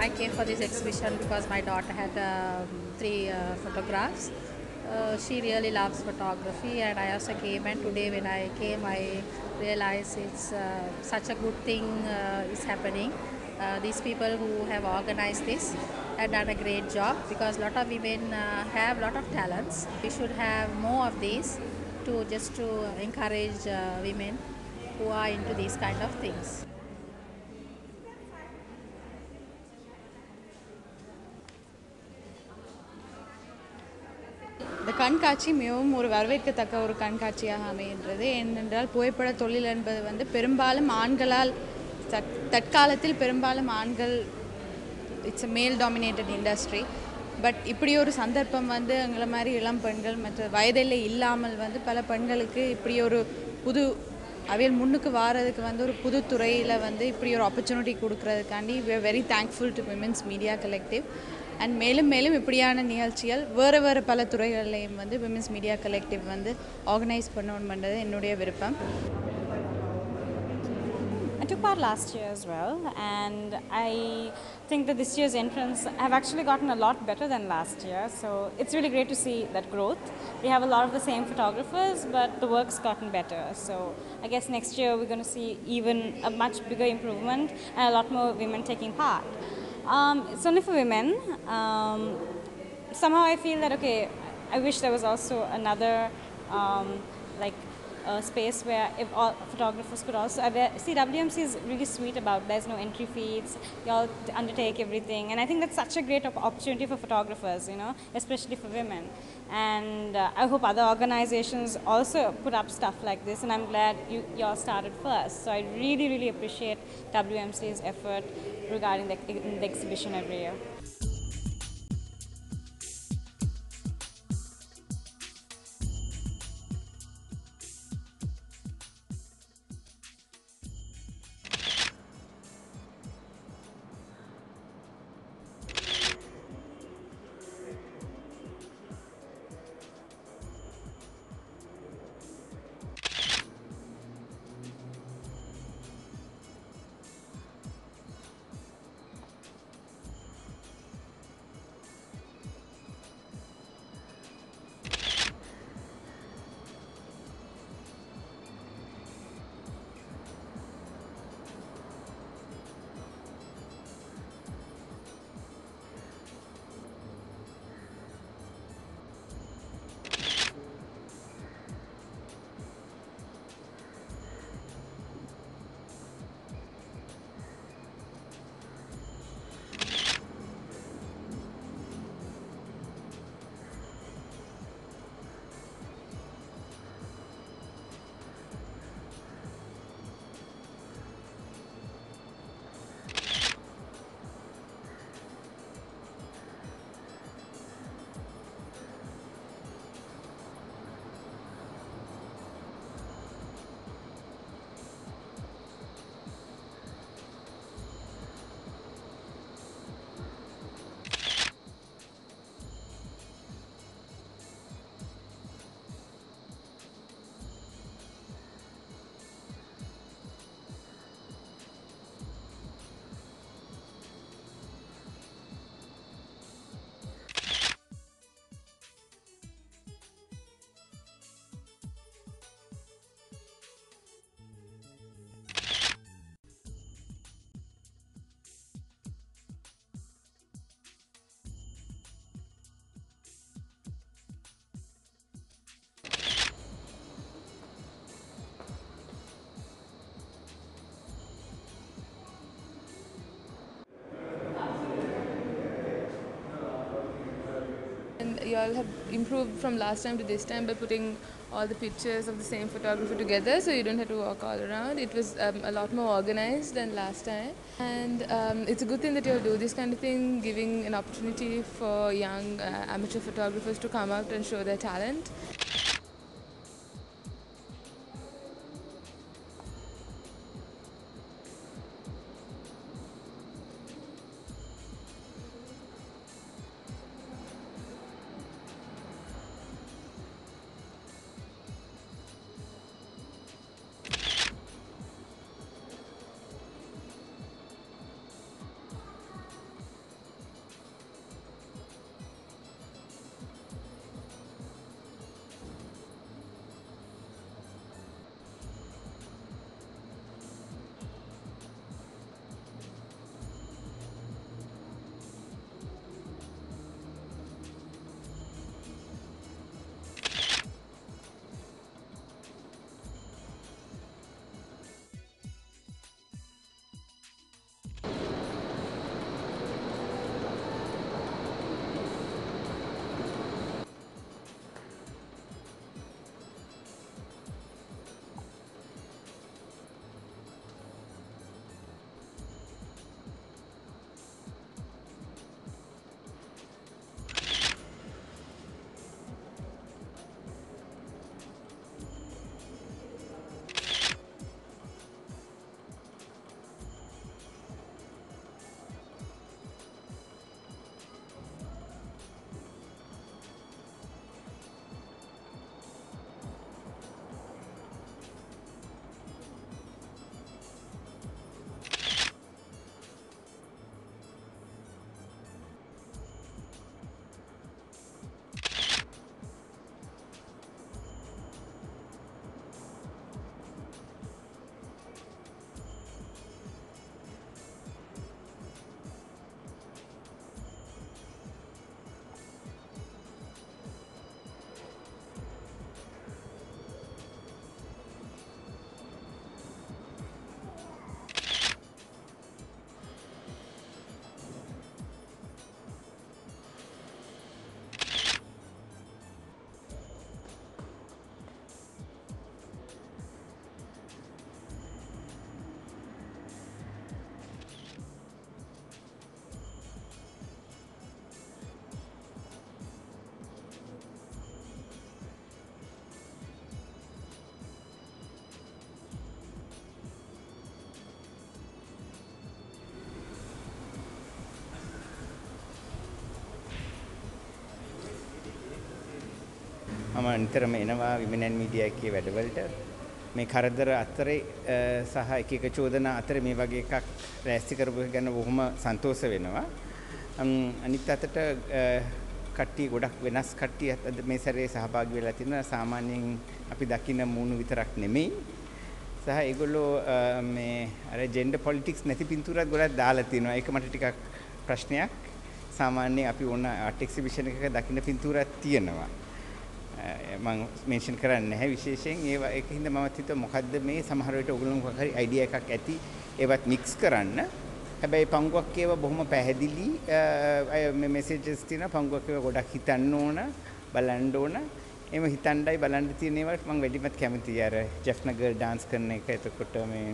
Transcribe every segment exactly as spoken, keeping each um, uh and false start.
I came for this exhibition because my daughter had uh, three uh, photographs. Uh, she really loves photography, and I also came, and today when I came I realized it's uh, such a good thing uh, is happening. Uh, these people who have organized this have done a great job, because a lot of women uh, have a lot of talents. We should have more of these to just to encourage uh, women who are into these kind of things. கண்காட்சி மிகவும் ஒரு வரவேற்கத்தக்க ஒரு கண்காட்சியாக அமைகின்றது. ஏனென்றால் புகைப்பட தொழில் என்பது வந்து பெரும்பாலும் ஆண்களால் தற்காலத்தில் பெரும்பாலும் ஆண்கள் it's a male dominated industry. But இப்படி ஒரு சந்தர்ப்பம் வந்து எங்களை மாதிரி இளம் பெண்கள் மற்ற வயதிலே இல்லாமல் வந்து பல பெண்களுக்கு இப்படி ஒரு புது அவையில் முன்னுக்கு வாரதுக்கு வந்து ஒரு புது துறையில் வந்து இப்படி ஒரு ஆப்பர்ச்சுனிட்டி கொடுக்கறதுக்காண்டி we are very thankful to Women's Media Collective. And மேலும் மேலும் இப்படியான நிகழ்ச்சிகள் வேறு வேறு பல துறைகளிலேயும் வந்து விமென்ஸ் மீடியா கலெக்டிவ் வந்து ஆர்கனைஸ் பண்ணணும்ன்றது என்னுடைய விருப்பம். I took part last year as well, and I think that this year's entrants have actually gotten a lot better than last year, so it's really great to see that growth. We have a lot of the same photographers, but the work's gotten better, so I guess next year we're going to see even a much bigger improvement and a lot more women taking part. Um, it's only for women. Um, somehow I feel that, okay, I wish there was also another um, like uh, space where if all photographers could also, see, W M C is really sweet about there's no entry fees, y'all undertake everything, and I think that's such a great opportunity for photographers, you know, especially for women. And uh, I hope other organizations also put up stuff like this, and I'm glad you y'all started first. So I really, really appreciate W M C's effort regarding the, the exhibition every year. You all have improved from last time to this time by putting all the pictures of the same photographer together, so you don't have to walk all around. It was um, a lot more organized than last time, and um, it's a good thing that you all do this kind of thing, giving an opportunity for young uh, amateur photographers to come out and show their talent. මම නිතරම එනවා Women and Media එකේ වැඩවලට මේ කරදර අතරේ සහ එක එක චෝදනා අතරේ මේ වගේ එකක් රැස්ති කරපු ගැන බොහොම සන්තෝෂ වෙනවා අනිත් අතට කට්ටිය ගොඩක් වෙනස් කට්ටිය මේ සැරේ සහභාගී වෙලා තිනවා සාමාන්‍යයෙන් අපි දකින මූණු විතරක් නෙමෙයි සහ ඒගොල්ලෝ මේ අර ජෙන්ඩර් පොලිටික්ස් නැති පින්තූරයක් ගොඩක් දාලා තිනවා ඒක මට ටිකක් ප්‍රශ්නයක් सामान्य अभी ओन आर्ट एक्सिबिशन का दक्षिण पिंतूरा तीन मैं मेंशन कराने है विशेष एक हिंद ममती तो मुखद में समारोह उगलों का आइडिया का कहती ये बात मिक्स कराना है भाई पंगुआ के वह बहुम पहदिली में मैसेजेस थी ना पंगुआ के वह गोड़ा हितानो ना बलंडो ना ये में हितांडाई बलंड थी ने वाट मंग वेडी मत क्या मत यार जफनगर डांस करने का तो कुट्टा में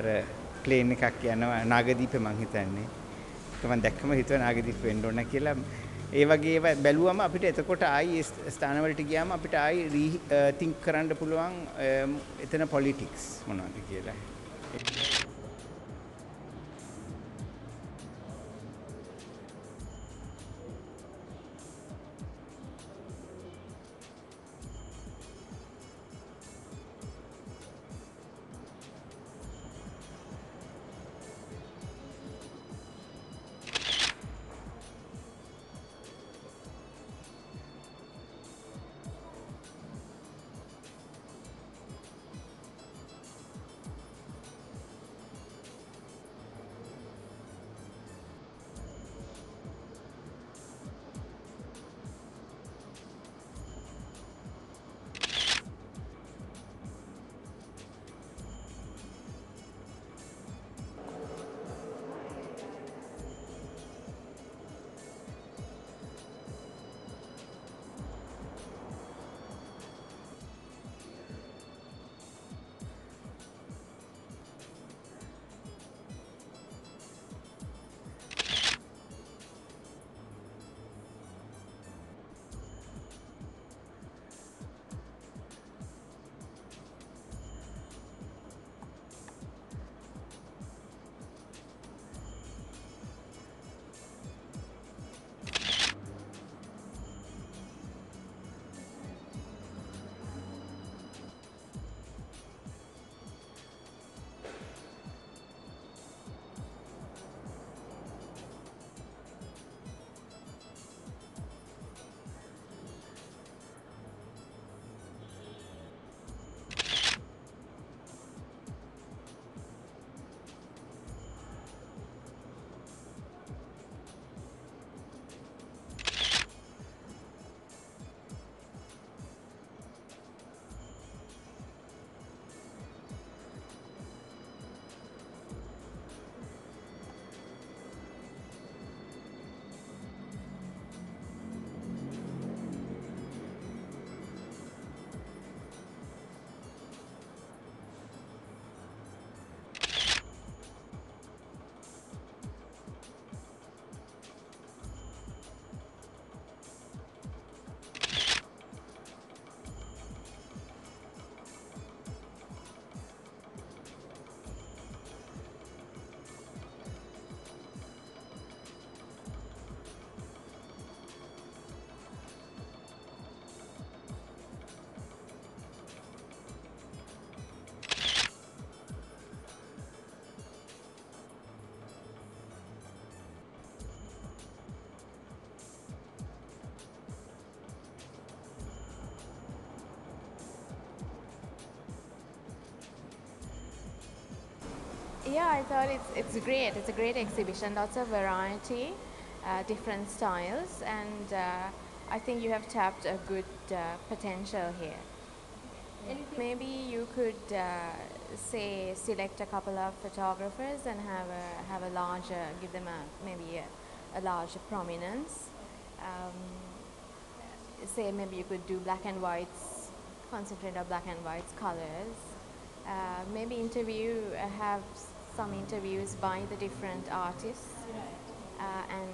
अरे प्ले ने का किया ना नागदीप मंग हिताने तो मैं देखा मैं हितवन आगे दिख पेंडो ना केला ये वाके ये वाके बैलुआ में अभी तो कोटा आई स्थान वाले टिकिया में अभी आई री थिंक करने पुलवांग इतना पॉलिटिक्स मनाने केला Yeah, I thought it's, it's great. It's a great exhibition, lots of variety, uh, different styles, and uh, I think you have tapped a good uh, potential here. Anything? Maybe you could, uh, say, select a couple of photographers and have a, have a larger, give them a, maybe a, a larger prominence. Um, say maybe you could do black and whites, concentrate on black and whites, colors. Uh, maybe interview, uh, have some interviews by the different artists uh, and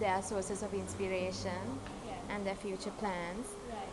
their sources of inspiration and their future plans.